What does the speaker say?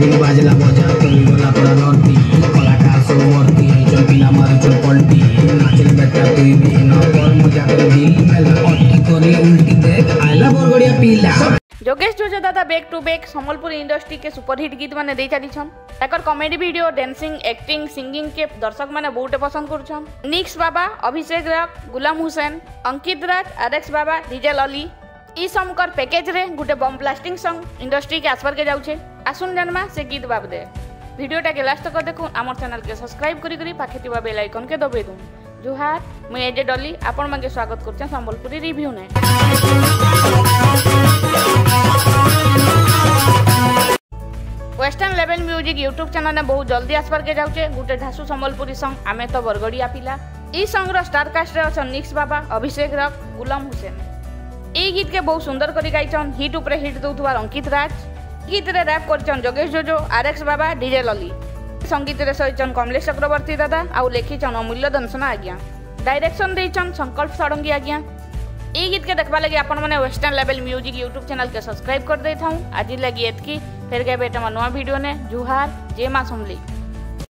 गेल बाजला बजा तुम बोला पड़ा नरती कलाकार सो मरती चल पिला मारे चल पलटी नाचल बेटा तुई भी न पर मजा कर दी मेला अटकी करे उल्टी देख आइला बरगड़िया पिला। जोगेश जोजो दादा back to back Sambalpuri industry के सुपरहिट गीत माने दे चली छन ताकर comedy video dancing acting singing के दर्शक माने बहुत पसंद करछन। RX बाबा अभिषेक राग गुलाम हुसैन अंकित राज RX बाबा डीजल अली ई समकर पैकेज रे गुटे बम ब्लास्टिंग संग इंडस्ट्री के आसपार के जाउछे। आसुन जनमा से गीत बाब दे वीडियो टा के लास्ट तक देखु आमर चैनल के सब्सक्राइब करी करी पाखेतिबा बेल आइकन के दबे दू। जोहार मैं एजे डली आपण माने स्वागत करछन संबलपुरी रिव्यू ने। Western level music YouTube channel ने बहुत जल्दी आसपार के जाउछे गुटे ढासु संबलपुरी संग आमे तो बरगड़िया पिला। ई संग रो स्टार कास्ट रे अछन RX बाबा अभिषेक राग गुलाम हुसैन। ए गीत के बहुत सुंदर करी गाइछन हिट ऊपर हिट दउथवा अंकित राज। गीत रे रैप करछन जोगेश जोजो RX बाबा डीजल अली। संगीत रे सहिछन कमलेश चक्रवर्ती दादा आउ लेखिछन अमूल्य दंसना आज्ञा। डायरेक्शन देछन संकल्प साडंगी आज्ञा। ए गीत के देखबा लागि आपन माने western level Music YouTube channel के सब्सक्राइब कर देथौ। आज लगी एतकी फेर के बेटा मा नवा वीडियो ने। जुहार जय मा समली।